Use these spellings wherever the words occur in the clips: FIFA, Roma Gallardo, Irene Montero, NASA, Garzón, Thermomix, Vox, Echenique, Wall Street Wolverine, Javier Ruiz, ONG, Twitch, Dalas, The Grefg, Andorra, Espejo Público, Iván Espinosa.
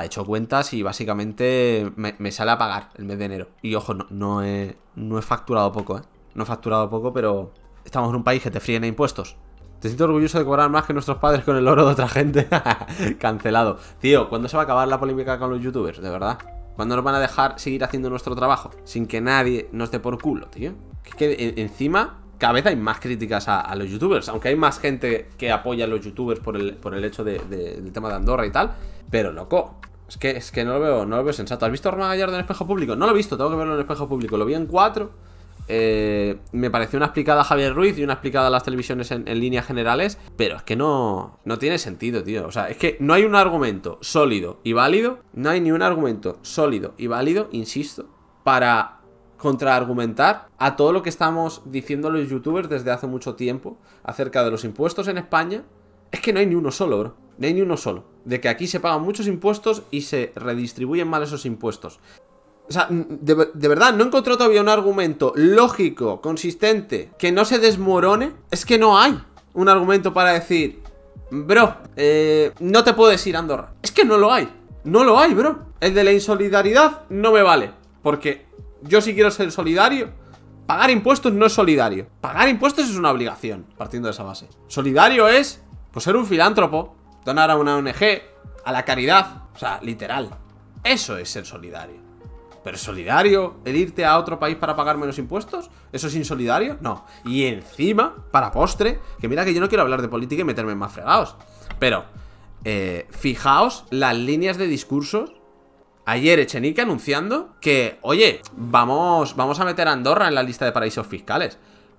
He hecho cuentas y básicamente me sale a pagar el mes de enero. Y ojo, no he facturado poco, ¿eh? No he facturado poco, pero estamos en un país que te fríen a impuestos. Te siento orgulloso de cobrar más que nuestros padres con el oro de otra gente. Cancelado. Tío, ¿cuándo se va a acabar la polémica con los youtubers? De verdad. ¿Cuándo nos van a dejar seguir haciendo nuestro trabajo? Sin que nadie nos dé por culo, tío. Que encima... Cada vez hay más críticas a los youtubers, aunque hay más gente que apoya a los youtubers por el hecho del tema de Andorra y tal. Pero, loco, es que no lo veo sensato. ¿Has visto a Roma Gallardo en Espejo Público? No lo he visto, tengo que verlo en Espejo Público. Lo vi en 4. Me pareció una explicada a Javier Ruiz y una explicada a las televisiones en líneas generales. Pero es que no tiene sentido, tío. O sea, es que no hay un argumento sólido y válido. No hay ni un argumento sólido y válido, insisto, para... contraargumentar a todo lo que estamos diciendo los youtubers desde hace mucho tiempo acerca de los impuestos en España. Es que no hay ni uno solo, bro. No hay ni uno solo. De que aquí se pagan muchos impuestos y se redistribuyen mal esos impuestos. O sea, de verdad, no he encontrado todavía un argumento lógico, consistente, que no se desmorone. Es que no hay un argumento para decir, bro, no te puedes ir a Andorra. Es que no lo hay. No lo hay, bro. El de la insolidaridad no me vale. Porque... yo sí quiero ser solidario. Pagar impuestos no es solidario. Pagar impuestos es una obligación, partiendo de esa base. Solidario es, pues, ser un filántropo, donar a una ONG, a la caridad. O sea, literal. Eso es ser solidario. ¿Pero es solidario el irte a otro país para pagar menos impuestos? ¿Eso es insolidario? No. Y encima, para postre, que mira que yo no quiero hablar de política y meterme en más fregados, pero fijaos las líneas de discursos. Ayer Echenique anunciando que, oye, vamos a meter a Andorra en la lista de paraísos fiscales.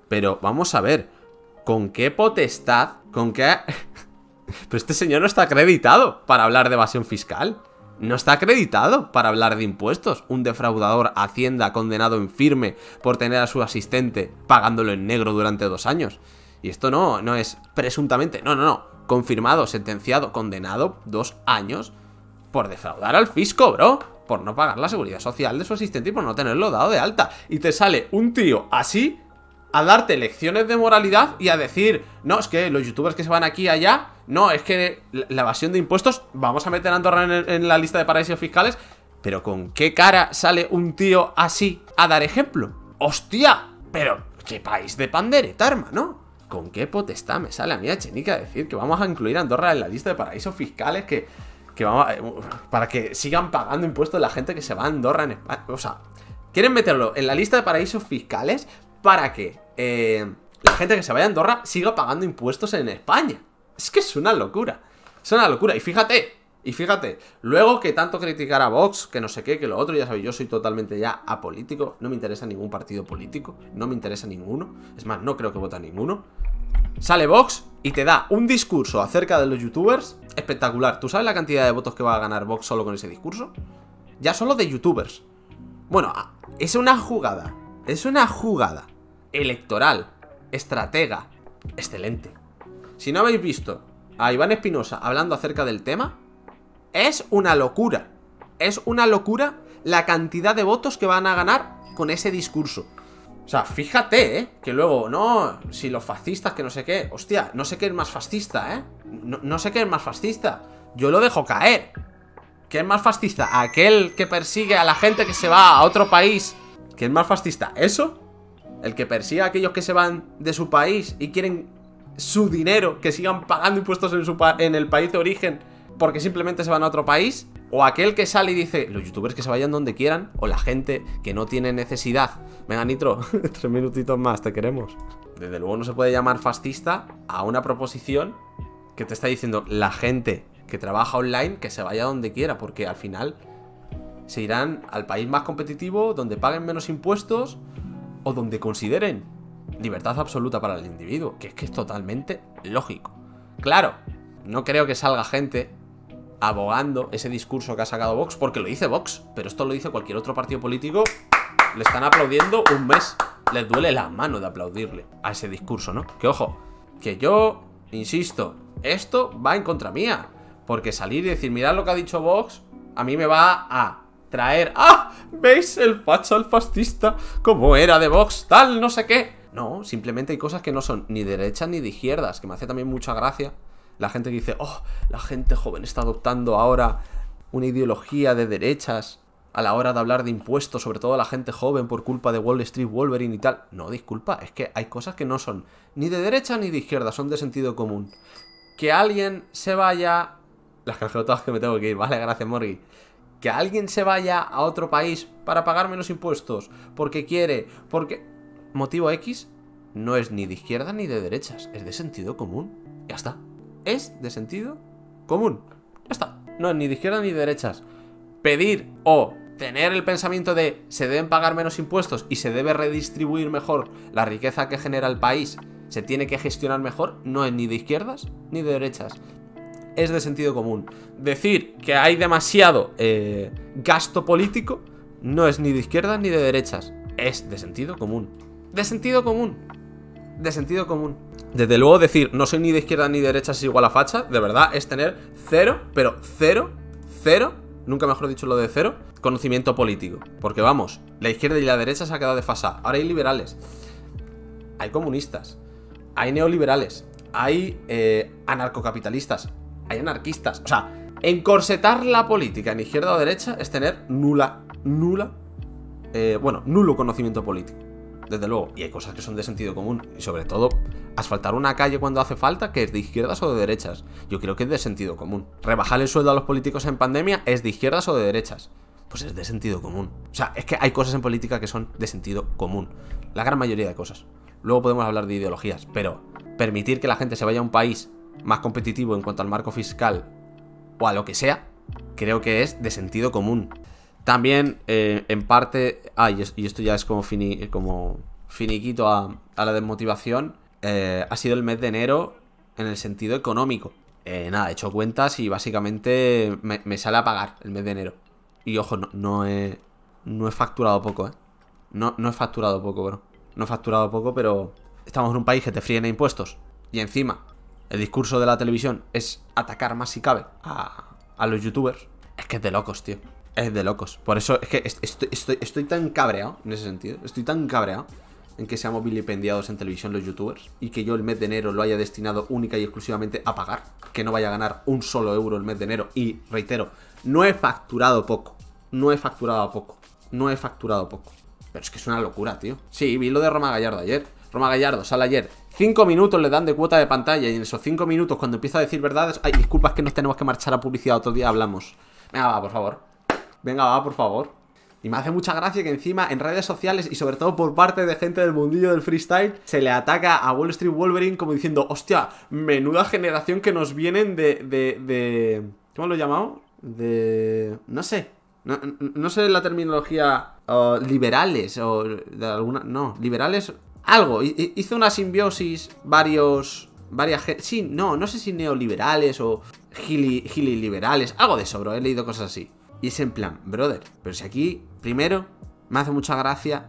Pero vamos a ver, ¿con qué potestad? ¿Con qué...? Pero este señor no está acreditado para hablar de evasión fiscal. No está acreditado para hablar de impuestos. Un defraudador Hacienda condenado en firme por tener a su asistente pagándolo en negro durante 2 años. Y esto no es presuntamente, no. Confirmado, sentenciado, condenado, 2 años... por defraudar al fisco, bro. Por no pagar la seguridad social de su asistente y por no tenerlo dado de alta. Y te sale un tío así a darte lecciones de moralidad y a decir, no, es que los youtubers que se van aquí y allá, no, es que la evasión de impuestos, vamos a meter a Andorra en la lista de paraísos fiscales. Pero ¿con qué cara sale un tío así a dar ejemplo? ¡Hostia! Pero qué país de pandereta, hermano. ¿Con qué potestad me sale a mí Echenique a decir que vamos a incluir a Andorra en la lista de paraísos fiscales que vamos a, para que sigan pagando impuestos la gente que se va a Andorra en España? O sea, quieren meterlo en la lista de paraísos fiscales para que la gente que se vaya a Andorra siga pagando impuestos en España. Es que es una locura. Es una locura. Y fíjate, luego que tanto criticar a Vox, que no sé qué, que lo otro, ya sabéis, yo soy totalmente ya apolítico. No me interesa ningún partido político. No me interesa ninguno. Es más, no creo que vote a ninguno. Sale Vox y te da un discurso acerca de los youtubers espectacular. ¿Tú sabes la cantidad de votos que va a ganar Vox solo con ese discurso? Ya solo de youtubers. Bueno, es una jugada. Es una jugada electoral, estratega, excelente. Si no habéis visto a Iván Espinosa hablando acerca del tema, es una locura. Es una locura la cantidad de votos que van a ganar con ese discurso. O sea, fíjate, ¿eh? Que luego, no, si los fascistas, que no sé qué. Hostia, no sé qué es más fascista, ¿eh? No sé qué es más fascista. Yo lo dejo caer. ¿Qué es más fascista? Aquel que persigue a la gente que se va a otro país. ¿Qué es más fascista? ¿Eso? El que persigue a aquellos que se van de su país y quieren su dinero, que sigan pagando impuestos en el país de origen porque simplemente se van a otro país. O aquel que sale y dice, los youtubers que se vayan donde quieran, o la gente que no tiene necesidad. Venga, Nitro, 3 minutitos más, te queremos. Desde luego no se puede llamar fascista a una proposición que te está diciendo la gente que trabaja online que se vaya donde quiera, porque al final se irán al país más competitivo, donde paguen menos impuestos o donde consideren libertad absoluta para el individuo, que es totalmente lógico. Claro, no creo que salga gente abogando ese discurso que ha sacado Vox, porque lo dice Vox, pero esto lo dice cualquier otro partido político. Le están aplaudiendo un mes. Les duele las manos de aplaudirle a ese discurso, ¿no? Que ojo, que yo, insisto, esto va en contra mía, porque salir y decir, mirad lo que ha dicho Vox, a mí me va a traer, ¡ah! ¿Veis el facho, el fascista? Como era de Vox, tal, no sé qué. No, simplemente hay cosas que no son ni derechas ni de izquierdas, que me hace también mucha gracia. La gente que dice, oh, la gente joven está adoptando ahora una ideología de derechas a la hora de hablar de impuestos, sobre todo a la gente joven, por culpa de Wall Street Wolverine y tal. No, disculpa, es que hay cosas que no son ni de derecha ni de izquierda, son de sentido común. Que alguien se vaya... Las cajerotas que me tengo que ir, vale, gracias, Morgui. Que alguien se vaya a otro país para pagar menos impuestos, porque quiere, porque... Motivo X no es ni de izquierda ni de derechas, es de sentido común. Ya está. Es de sentido común. Ya está. No es ni de izquierda ni de derechas. Pedir o tener el pensamiento de se deben pagar menos impuestos y se debe redistribuir mejor la riqueza que genera el país, se tiene que gestionar mejor, no es ni de izquierdas ni de derechas. Es de sentido común. Decir que hay demasiado gasto político no es ni de izquierdas ni de derechas. Es de sentido común. De sentido común. De sentido común. Desde luego decir no soy ni de izquierdas ni de derechas es igual a facha, de verdad, es tener cero, pero cero, nunca mejor dicho lo de cero, conocimiento político. Porque vamos, la izquierda y la derecha se ha quedado desfasada. Ahora hay liberales, hay comunistas, hay neoliberales, hay anarcocapitalistas, hay anarquistas. O sea, encorsetar la política en izquierda o derecha es tener nulo conocimiento político, desde luego. Y hay cosas que son de sentido común. Y sobre todo, asfaltar una calle cuando hace falta, que es de izquierdas o de derechas, yo creo que es de sentido común. Rebajar el sueldo a los políticos en pandemia es de izquierdas o de derechas, pues es de sentido común. O sea, es que hay cosas en política que son de sentido común, la gran mayoría de cosas. Luego podemos hablar de ideologías, pero permitir que la gente se vaya a un país más competitivo en cuanto al marco fiscal o a lo que sea, creo que es de sentido común. También, en parte... Ah, y esto ya es como, finiquito a la desmotivación. Ha sido el mes de enero en el sentido económico. Nada, he hecho cuentas y básicamente me sale a pagar el mes de enero. Y ojo, no he facturado poco, ¿eh? No he facturado poco, bro. No he facturado poco, pero estamos en un país que te fríen a impuestos. Y encima, el discurso de la televisión es atacar más si cabe a los youtubers. Es que es de locos, tío. Es de locos. Por eso es que estoy tan cabreado en ese sentido. Estoy tan cabreado en que seamos vilipendiados en televisión los youtubers y que yo el mes de enero lo haya destinado única y exclusivamente a pagar, que no vaya a ganar un solo euro el mes de enero. Y reitero, no he facturado poco. No he facturado poco. No he facturado poco. Pero es que es una locura, tío. Sí, vi lo de Roma Gallardo ayer. Roma Gallardo sale ayer, 5 minutos le dan de cuota de pantalla y en esos 5 minutos cuando empieza a decir verdades, ay, disculpa, es que nos tenemos que marchar a publicidad, otro día hablamos. Venga, va, por favor. Venga, va, por favor. Y me hace mucha gracia que encima en redes sociales y sobre todo por parte de gente del mundillo del freestyle se le ataca a Wall Street Wolverine como diciendo, hostia, menuda generación que nos vienen de... ¿Cómo lo he llamado? De... no sé. No sé la terminología. Liberales o de alguna... No, liberales... Algo. Hizo una simbiosis varias... Sí, no sé si neoliberales o gililiberales. Algo de eso, bro. He leído cosas así. Y es en plan, brother, pero si aquí, primero, me hace mucha gracia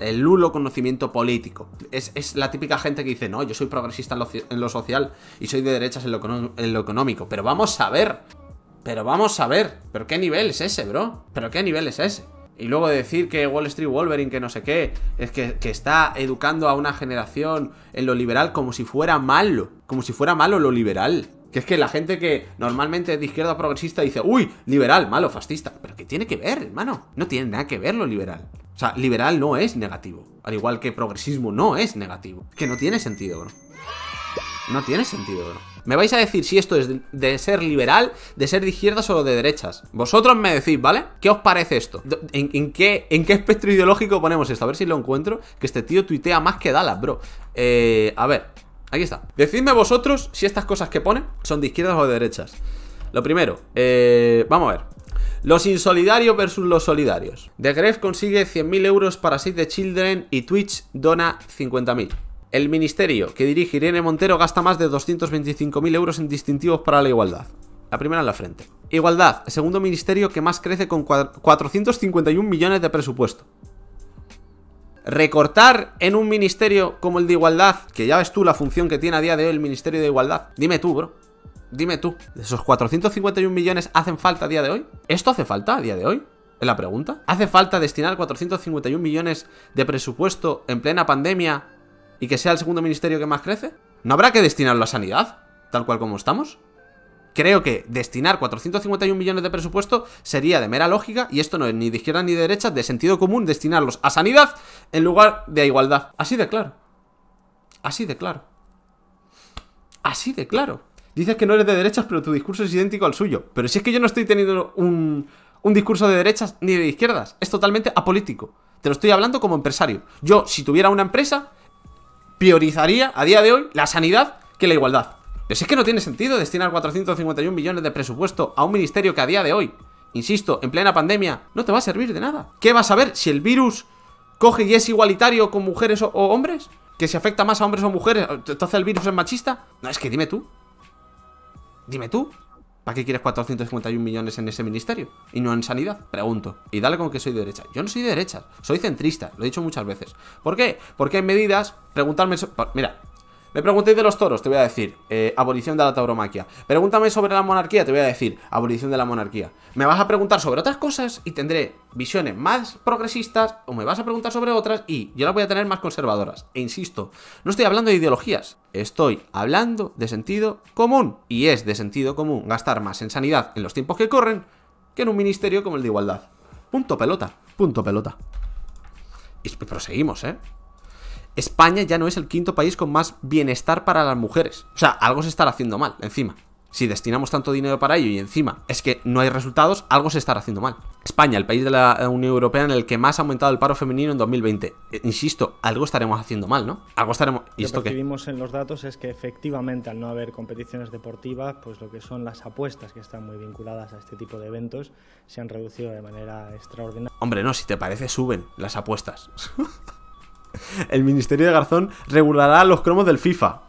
el nulo conocimiento político. Es la típica gente que dice, no, yo soy progresista en lo social y soy de derechas en lo económico. Pero vamos a ver, pero qué nivel es ese, bro, Y luego decir que Wall Street Wolverine, que no sé qué, es que está educando a una generación en lo liberal como si fuera malo, lo liberal. Que es que la gente que normalmente es de izquierda progresista dice, uy, liberal, malo, fascista. Pero ¿qué tiene que ver, hermano? No tiene nada que ver lo liberal. O sea, liberal no es negativo. Al igual que progresismo no es negativo. Es que no tiene sentido, bro. No tiene sentido, bro. Me vais a decir si esto es de ser liberal, de ser de izquierdas o de derechas. Vosotros me decís, ¿vale? ¿Qué os parece esto? ¿En qué espectro ideológico ponemos esto? A ver si lo encuentro. Que este tío tuitea más que Dalas, bro. A ver... Aquí está. Decidme vosotros si estas cosas que ponen son de izquierdas o de derechas. Lo primero, vamos a ver. Los insolidarios versus los solidarios. The Grefg consigue 100.000 euros para Save the Children y Twitch dona 50.000. El ministerio que dirige Irene Montero gasta más de 225.000 euros en distintivos para la igualdad. La primera en la frente. Igualdad, el segundo ministerio que más crece con 451 millones de presupuesto. Recortar en un ministerio como el de igualdad, que ya ves tú la función que tiene a día de hoy el ministerio de igualdad. Dime tú, bro. Dime tú. ¿De esos 451 millones hacen falta a día de hoy? ¿Esto hace falta a día de hoy? Es la pregunta. ¿Hace falta destinar 451 millones de presupuesto en plena pandemia y que sea el segundo ministerio que más crece? ¿No habrá que destinarlo a sanidad, tal cual como estamos? creo que destinar 451 millones de presupuesto sería de mera lógica, y esto no es ni de izquierda ni de derecha, de sentido común, destinarlos a sanidad en lugar de a igualdad. Así de claro. Así de claro. Así de claro. Dices que no eres de derechas, pero tu discurso es idéntico al suyo. Pero si es que yo no estoy teniendo un discurso de derechas ni de izquierdas. Es totalmente apolítico. Te lo estoy hablando como empresario. Yo, si tuviera una empresa, priorizaría a día de hoy la sanidad que la igualdad. Pero si es que no tiene sentido destinar 451 millones de presupuesto a un ministerio que a día de hoy, insisto, en plena pandemia, no te va a servir de nada. ¿Qué vas a ver si el virus coge y es igualitario con mujeres o hombres? ¿Que se afecta más a hombres o mujeres? ¿Entonces el virus es machista? No, es que dime tú. Dime tú, ¿para qué quieres 451 millones en ese ministerio? Y no en sanidad, pregunto. Y dale con que soy de derecha. Yo no soy de derecha, soy centrista, lo he dicho muchas veces. ¿Por qué? Porque hay medidas, preguntarme... Mira, me preguntéis de los toros, te voy a decir, abolición de la tauromaquia. Pregúntame sobre la monarquía, te voy a decir, abolición de la monarquía. Me vas a preguntar sobre otras cosas y tendré visiones más progresistas, o me vas a preguntar sobre otras y yo las voy a tener más conservadoras. E insisto, no estoy hablando de ideologías, estoy hablando de sentido común. Y es de sentido común gastar más en sanidad en los tiempos que corren que en un ministerio como el de igualdad. Punto pelota, punto pelota. Y proseguimos, ¿eh? España ya no es el quinto país con más bienestar para las mujeres. O sea, algo se estará haciendo mal, encima. Si destinamos tanto dinero para ello y encima es que no hay resultados, algo se estará haciendo mal. España, el país de la Unión Europea en el que más ha aumentado el paro femenino en 2020. Insisto, algo estaremos haciendo mal, ¿no? Algo estaremos... ¿Y esto qué? Lo que vimos en los datos es que efectivamente al no haber competiciones deportivas, pues lo que son las apuestas que están muy vinculadas a este tipo de eventos se han reducido de manera extraordinaria. Hombre, no, si te parece, suben las apuestas. El ministerio de Garzón regulará los cromos del FIFA.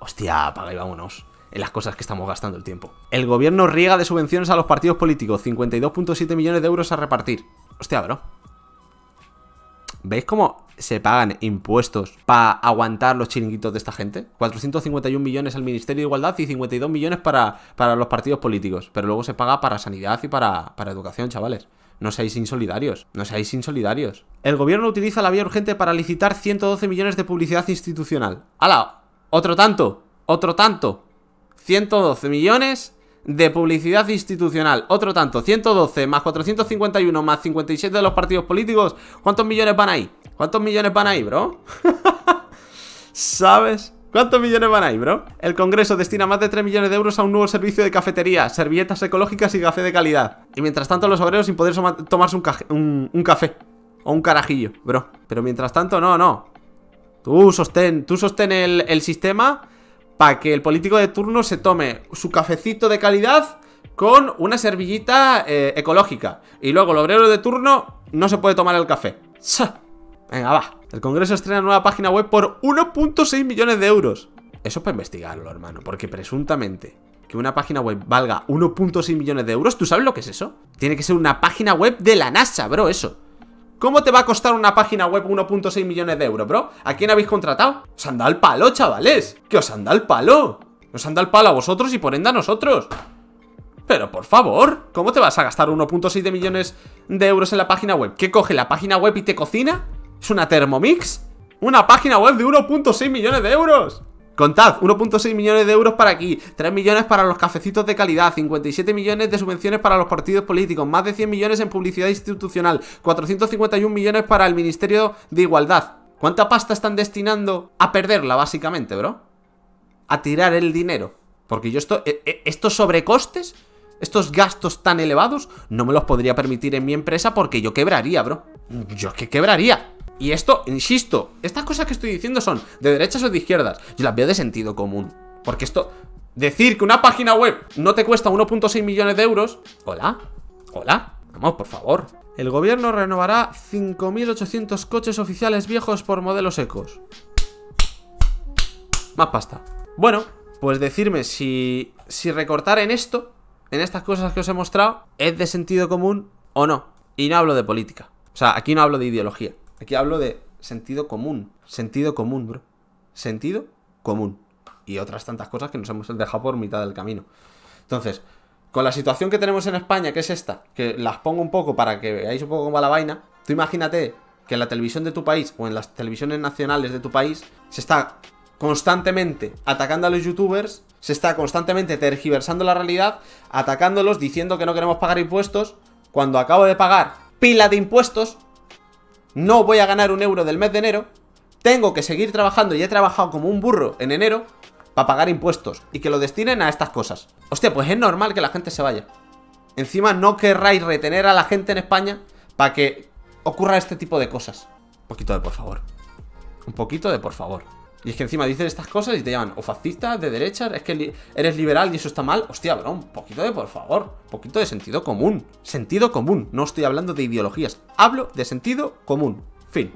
Hostia, apaga y vámonos. En las cosas que estamos gastando el tiempo. El gobierno riega de subvenciones a los partidos políticos. 52,7 millones de euros a repartir. Hostia, bro. ¿Veis cómo se pagan impuestos para aguantar los chiringuitos de esta gente? 451 millones al Ministerio de Igualdad y 52 millones para los partidos políticos. Pero luego se paga para sanidad y para educación, chavales. No seáis insolidarios, no seáis insolidarios. El gobierno utiliza la vía urgente para licitar 112 millones de publicidad institucional. ¡Hala! ¡Otro tanto! ¡Otro tanto! 112 millones de publicidad institucional. Otro tanto. 112 más 451 más 57 de los partidos políticos. ¿Cuántos millones van ahí? ¿Cuántos millones van ahí, bro? ¿Sabes? ¿Cuántos millones van ahí, bro? El Congreso destina más de 3 millones de euros a un nuevo servicio de cafetería, servilletas ecológicas y café de calidad. Y mientras tanto los obreros sin poder tomarse un café. O un carajillo, bro. Pero mientras tanto, no, no. Tú sostén el sistema para que el político de turno se tome su cafecito de calidad con una servillita ecológica. Y luego el obrero de turno no se puede tomar el café. ¡Sah! Venga, va. El Congreso estrena nueva página web por 1,6 millones de euros. Eso es para investigarlo, hermano. Porque presuntamente que una página web valga 1,6 millones de euros, ¿tú sabes lo que es eso? Tiene que ser una página web de la NASA, bro, eso. ¿Cómo te va a costar una página web 1,6 millones de euros, bro? ¿A quién habéis contratado? Os han dado el palo, chavales. Que os han dado el palo. Os han dado el palo a vosotros y por ende a nosotros. Pero por favor, ¿cómo te vas a gastar 1,6 millones de euros en la página web? ¿Qué coge la página web y te cocina? ¿Es una Thermomix? ¡Una página web de 1,6 millones de euros! Contad, 1,6 millones de euros para aquí, 3 millones para los cafecitos de calidad, 57 millones de subvenciones para los partidos políticos, más de 100 millones en publicidad institucional, 451 millones para el Ministerio de Igualdad. ¿Cuánta pasta están destinando a perderla, básicamente, bro? A tirar el dinero. Porque yo estos sobrecostes, estos gastos tan elevados, no me los podría permitir en mi empresa porque yo quebraría, bro. Yo es que quebraría. Y esto, insisto, estas cosas que estoy diciendo son de derechas o de izquierdas. Yo las veo de sentido común. Porque esto, decir que una página web no te cuesta 1,6 millones de euros... Hola, hola, vamos, por favor. El gobierno renovará 5.800 coches oficiales viejos por modelos ecos. Más pasta. Bueno, pues decirme si recortar en esto, en estas cosas que os he mostrado, es de sentido común o no. Y no hablo de política. O sea, aquí no hablo de ideología. Aquí hablo de sentido común. Sentido común, bro. Sentido común. Y otras tantas cosas que nos hemos dejado por mitad del camino. Entonces, con la situación que tenemos en España, que es esta, que las pongo un poco para que veáis un poco cómo va la vaina. Tú imagínate que en la televisión de tu país o en las televisiones nacionales de tu país se está constantemente atacando a los youtubers se está constantemente tergiversando la realidad, atacándolos, diciendo que no queremos pagar impuestos, cuando acabo de pagar pila de impuestos, no voy a ganar un euro del mes de enero, tengo que seguir trabajando y he trabajado como un burro en enero para pagar impuestos y que lo destinen a estas cosas. Hostia, pues es normal que la gente se vaya. Encima no querráis retener a la gente en España para que ocurra este tipo de cosas. Un poquito de por favor. Un poquito de por favor. Y es que encima dicen estas cosas y te llaman o fascista, de derecha, es que eres liberal y eso está mal. Hostia, bro, un poquito de por favor. Un poquito de sentido común. Sentido común. No estoy hablando de ideologías. Hablo de sentido común. Fin.